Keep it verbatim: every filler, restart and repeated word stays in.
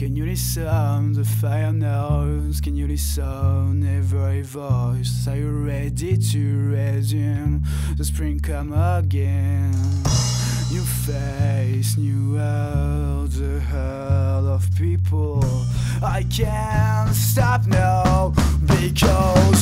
Can you listen the fire noise? Can you listen every voice? Are you ready to resume? The spring come again. New face, new world, the herd of people. I can't stop now because